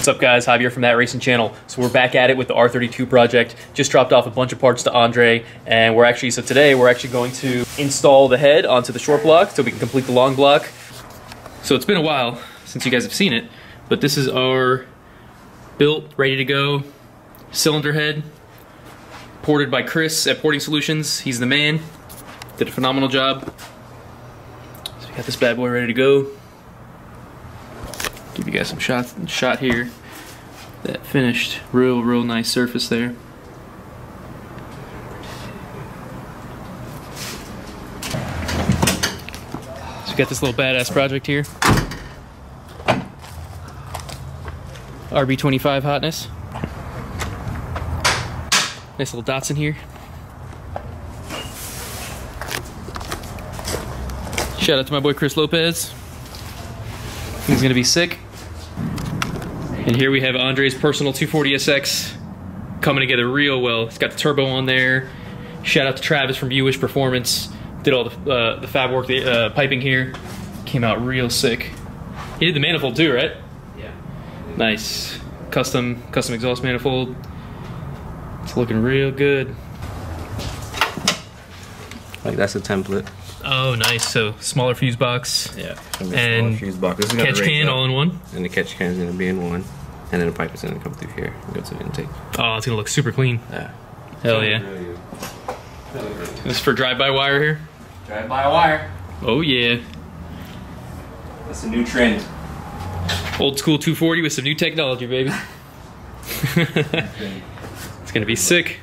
What's up guys, Javier from That Racing Channel. So we're back at it with the R32 project. Just dropped off a bunch of parts to Andre, and today we're actually going to install the head onto the short block so we can complete the long block. So it's been a while since you guys have seen it, but this is our built, ready to go cylinder head, ported by Chris at Porting Solutions. He's the man, did a phenomenal job. So we got this bad boy ready to go. Give you guys some shot here. That finished real nice surface there. So we got this little badass project here. RB25 hotness. Nice little dots in here. Shout out to my boy Chris Lopez. He's gonna be sick. And here we have Andre's personal 240SX coming together real well. It's got the turbo on there. Shout out to Travis from U-Wish Performance. Did all the fab work, the piping here. Came out real sick. He did the manifold too, right? Yeah. Nice. Custom exhaust manifold. It's looking real good. Like that's a template. Oh, nice. So smaller fuse box. Yeah. And fuse box. This is catch can all in one. And the catch can is going to be in one. And then the pipe is going to come through here and go to the intake. Oh, it's going to look super clean. Yeah. Hell yeah. This is for drive-by wire here? Drive-by wire. Oh, yeah. That's a new trend. Old school 240 with some new technology, baby. It's going to be sick.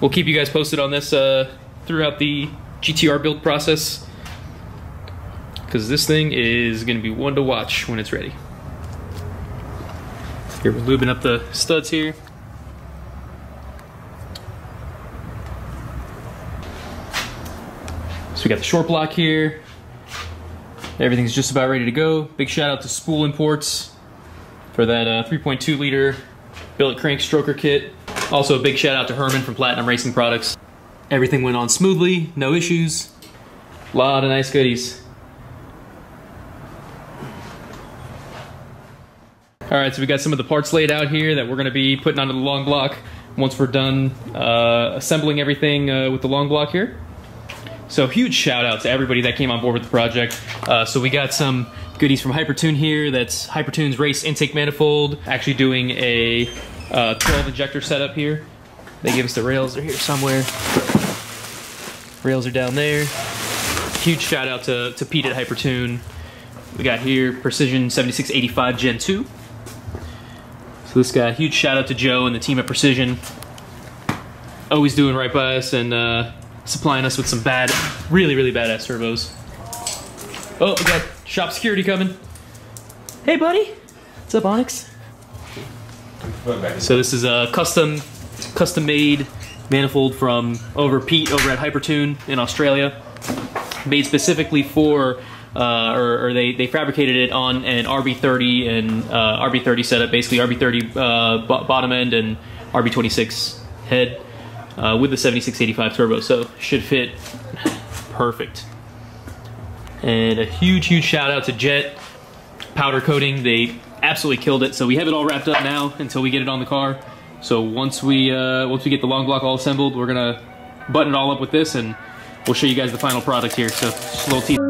We'll keep you guys posted on this throughout the GTR build process, because this thing is going to be one to watch when it's ready. Here we're lubing up the studs here. So we got the short block here. Everything's just about ready to go. Big shout out to Spool Imports for that 3.2 liter billet crank stroker kit. Also a big shout out to Herman from Platinum Racing Products. Everything went on smoothly, no issues. A lot of nice goodies. All right, so we got some of the parts laid out here that we're gonna be putting onto the long block once we're done assembling everything with the long block here. So huge shout out to everybody that came on board with the project. So we got some goodies from HyperTune here. That's HyperTune's race intake manifold. Actually doing a 12 injector setup here. They gave us the rails, they're here somewhere. Rails are down there. Huge shout out to Pete at HyperTune. We got here Precision 7685 Gen 2. So this guy, huge shout out to Joe and the team at Precision. Always doing right by us and supplying us with some really badass servos. Oh, we got shop security coming. Hey buddy, what's up Onyx? So this is a custom made manifold from Pete over at HyperTune in Australia. Made specifically for, or they fabricated it on an RB30 and RB30 setup, basically RB30 bottom end and RB26 head with the 7685 turbo, so should fit perfect. And a huge shout out to Jet Powder Coating. They absolutely killed it, so we have it all wrapped up now until we get it on the car. So once we get the long block all assembled, we're gonna button it all up with this and we'll show you guys the final product here. So just a little tease.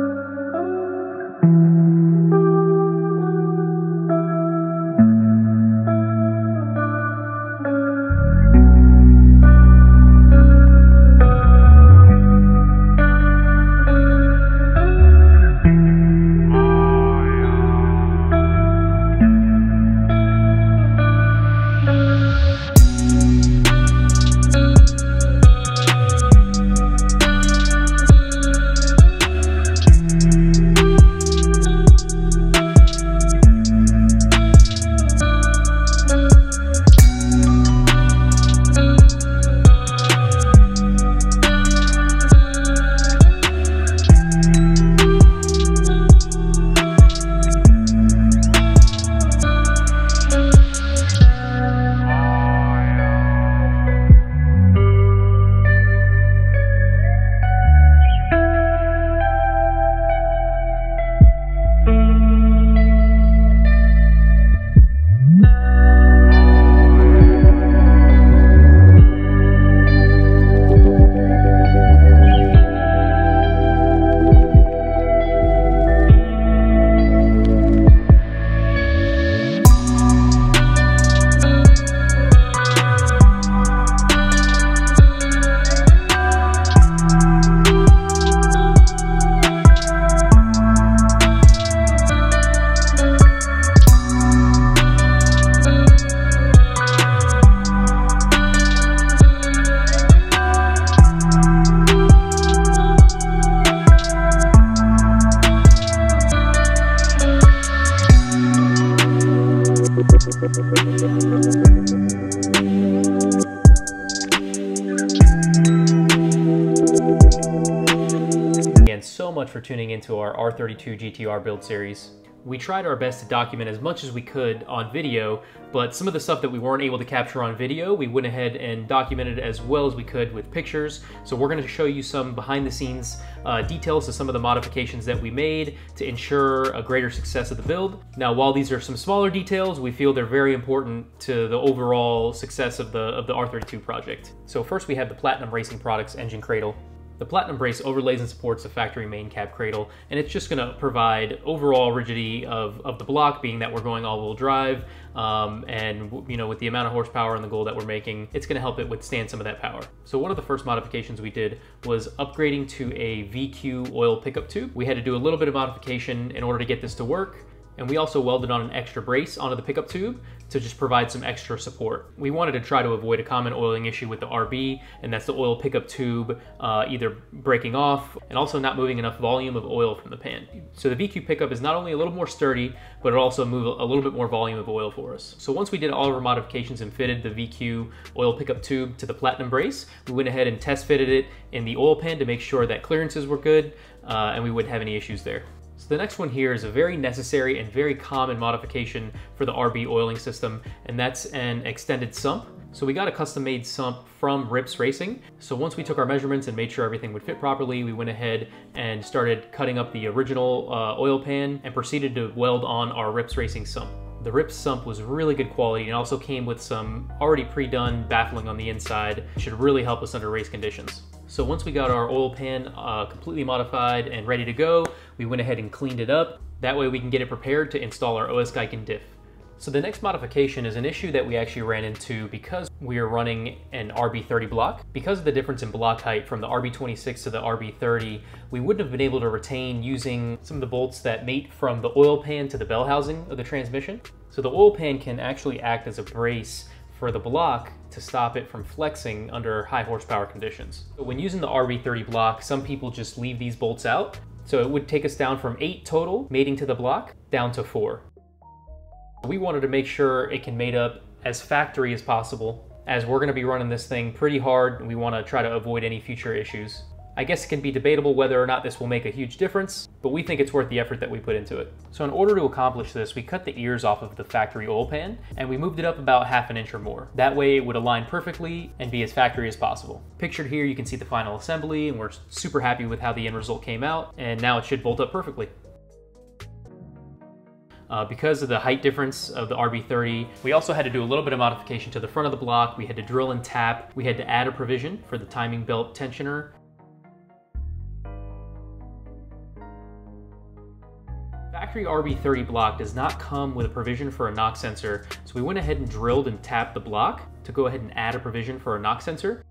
Again, so much for tuning into our R32 GTR build series. We tried our best to document as much as we could on video, but some of the stuff that we weren't able to capture on video, we went ahead and documented as well as we could with pictures. So we're going to show you some behind the scenes details of some of the modifications that we made to ensure a greater success of the build. Now, while these are some smaller details, we feel they're very important to the overall success of the R32 project. So first we have the Platinum Racing Products engine cradle. The Platinum brace overlays and supports the factory main cab cradle, and it's just going to provide overall rigidity of the block, being that we're going all-wheel drive, and you know, with the amount of horsepower and the goal that we're making, it's going to help it withstand some of that power. So one of the first modifications we did was upgrading to a VQ oil pickup tube. We had to do a little bit of modification in order to get this to work. And we also welded on an extra brace onto the pickup tube to just provide some extra support. We wanted to try to avoid a common oiling issue with the RB, and that's the oil pickup tube either breaking off and also not moving enough volume of oil from the pan. So the VQ pickup is not only a little more sturdy, but it'll also move a little bit more volume of oil for us. So once we did all of our modifications and fitted the VQ oil pickup tube to the Platinum brace, we went ahead and test fitted it in the oil pan to make sure that clearances were good and we wouldn't have any issues there. So the next one here is a very necessary and very common modification for the RB oiling system, and that's an extended sump. So we got a custom-made sump from Rips Racing. So once we took our measurements and made sure everything would fit properly, we went ahead and started cutting up the original oil pan and proceeded to weld on our Rips Racing sump. The Rips sump was really good quality and also came with some already pre-done baffling on the inside. It should really help us under race conditions. So once we got our oil pan completely modified and ready to go, we went ahead and cleaned it up. That way we can get it prepared to install our OS Giken diff. So the next modification is an issue that we actually ran into because we are running an RB30 block. Because of the difference in block height from the RB26 to the RB30, we wouldn't have been able to retain using some of the bolts that mate from the oil pan to the bell housing of the transmission. So the oil pan can actually act as a brace for the block to stop it from flexing under high horsepower conditions. When using the RB30 block, some people just leave these bolts out. So it would take us down from 8 total mating to the block down to 4. We wanted to make sure it can mate up as factory as possible, as we're going to be running this thing pretty hard and we want to try to avoid any future issues. I guess it can be debatable whether or not this will make a huge difference, but we think it's worth the effort that we put into it. So in order to accomplish this, we cut the ears off of the factory oil pan and we moved it up about half an inch or more. That way it would align perfectly and be as factory as possible. Pictured here, you can see the final assembly, and we're super happy with how the end result came out, and now it should bolt up perfectly. Because of the height difference of the RB30, we also had to do a little bit of modification to the front of the block. We had to drill and tap. We had to add a provision for the timing belt tensioner. Factory RB30 block does not come with a provision for a knock sensor, so we went ahead and drilled and tapped the block to go ahead and add a provision for a knock sensor.